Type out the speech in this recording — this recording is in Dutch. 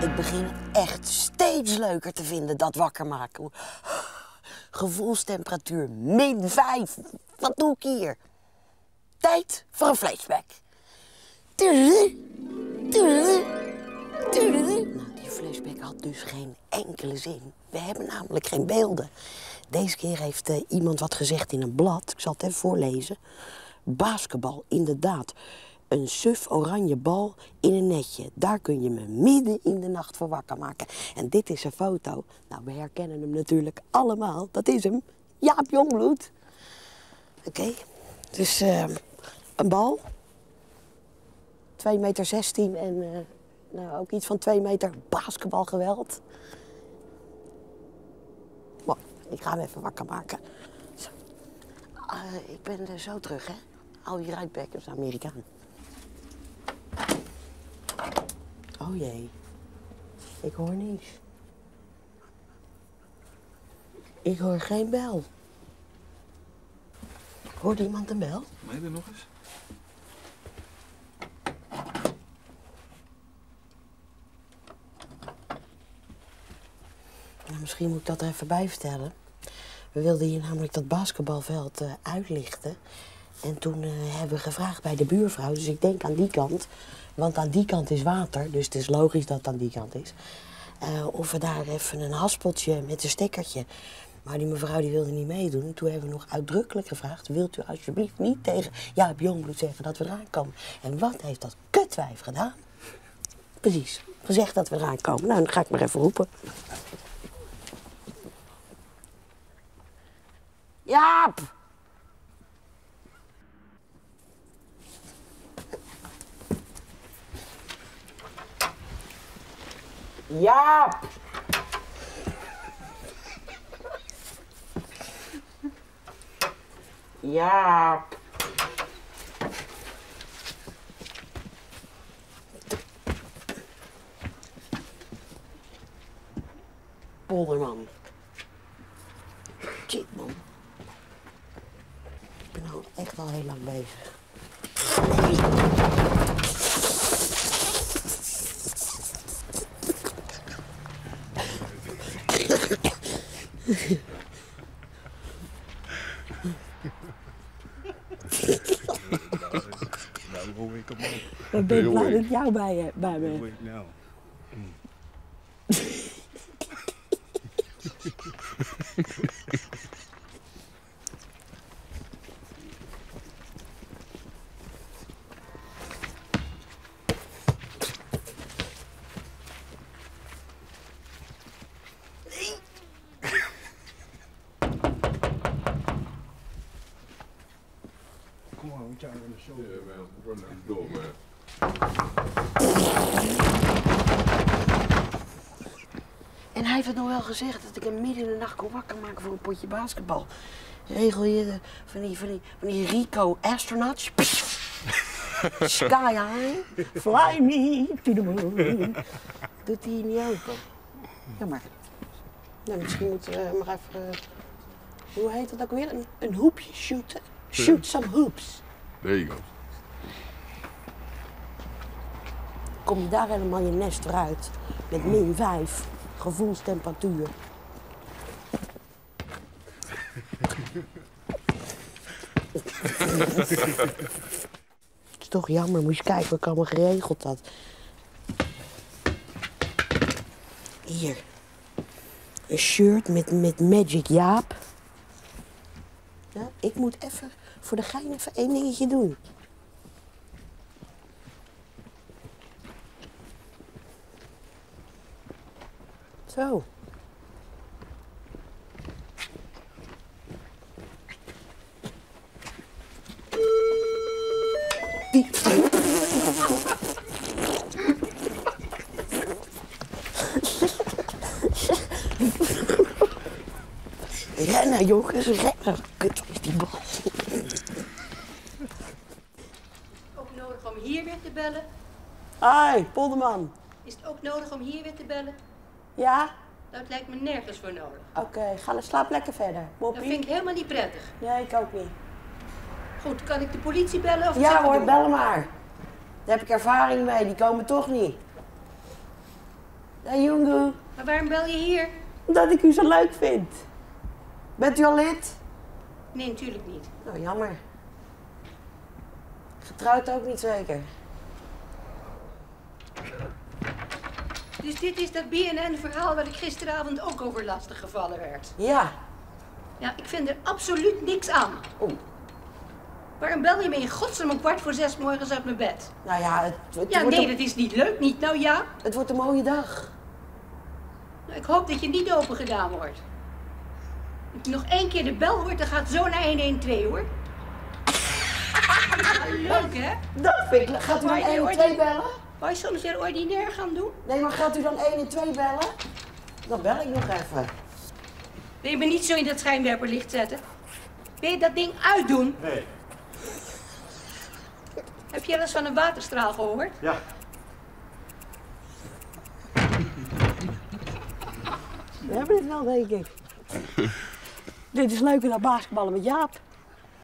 Ik begin het echt steeds leuker te vinden, dat wakker maken. Gevoelstemperatuur -5. Wat doe ik hier? Tijd voor een flashback. Nou, die flashback had dus geen enkele zin. We hebben namelijk geen beelden. Deze keer heeft iemand wat gezegd in een blad. Ik zal het even voorlezen. Basketbal, inderdaad. Een suf oranje bal in een netje. Daar kun je me midden in de nacht voor wakker maken. En dit is een foto. Nou, we herkennen hem natuurlijk allemaal. Dat is hem. Jaap Jongbloed. Oké. Dus een bal. 2,16 meter en nou, ook iets van 2 meter basketbalgeweld. Mooi, ik ga hem even wakker maken. Zo. Ik ben er zo terug, hè. Al die rijdbekkers Amerikaan. Oh jee, ik hoor niks. Ik hoor geen bel. Hoort iemand een bel? Nee, er nog eens. Nou, misschien moet ik dat er even bij vertellen. We wilden hier namelijk dat basketbalveld uitlichten. En toen hebben we gevraagd bij de buurvrouw, dus ik denk aan die kant. Want aan die kant is water, dus het is logisch dat het aan die kant is. Of we daar even een haspeltje met een stekkertje. Maar die mevrouw die wilde niet meedoen. Toen hebben we nog uitdrukkelijk gevraagd, wilt u alsjeblieft niet tegen Jaap Jongbloed zeggen dat we eraan komen. En wat heeft dat kutwijf gedaan? Precies, gezegd dat we eraan komen. Nou, dan ga ik maar even roepen. Jaap! Jaap! Jaap! Polderman. Shit, man. Ik ben nou echt al heel lang bezig. Nou hoor ik hem ook. Ik ben blij dat ik jou bij me heb. Nou. Come on, we're trying to show you. Yeah, man, run that door, man. En hij heeft het nog wel gezegd dat ik hem midden in de nacht kon wakker maken voor een potje basketbal. Regel je de, van die Rico Astronauts. Sky high, fly me to the moon. Doet hij niet open? Ja, maar. Nou, misschien moet maar even... hoe heet dat ook weer? Een hoepje shooten. Shoot some hoops. There you go. Kom je daar helemaal je nest eruit met -5 gevoelstemperatuur. Het is toch jammer, moet je kijken wat ik allemaal geregeld had. Hier. Een shirt met Magic Jaap. Ja, ik moet even voor de gein even één dingetje doen. Zo. Rennen, jongens, rennen. Kut, is die bal. Ook nodig om hier weer te bellen? Hoi, Polderman. Is het ook nodig om hier weer te bellen? Ja. Dat lijkt me nergens voor nodig. Oké, ga dan slaap lekker verder. Moppie. Dat vind ik helemaal niet prettig. Nee, ik ook niet. Goed, kan ik de politie bellen? Of ja hoor, bel maar. Daar heb ik ervaring mee, die komen toch niet. Hey jongen. Maar waarom bel je hier? Omdat ik u zo leuk vind. Bent u al lid? Nee, natuurlijk niet. Nou, jammer. Getrouwd ook niet zeker. Dus dit is dat BNN-verhaal waar ik gisteravond ook over lastig gevallen werd? Ja. Ja, ik vind er absoluut niks aan. Oeh. Waarom bel je me in godsnaam om 5:45 morgens uit mijn bed? Nou ja, ja, wordt nee, dat is niet leuk, niet? Nou ja. Het wordt een mooie dag. Nou, ik hoop dat je niet open gedaan wordt. Als je nog één keer de bel hoort, dan gaat zo naar 112, hoor. Leuk, hè? Dat vind ik. Gaat u dan 112 bellen? Wou je soms weer ordinair gaan doen? Nee, maar gaat u dan 112 bellen? Dan bel ik nog even. Wil je me niet zo in dat schijnwerperlicht zetten? Wil je dat ding uitdoen? Nee. Heb je wel eens van een waterstraal gehoord? Ja. We hebben dit wel, denk ik. Dit is leuker dan basketballen met Jaap.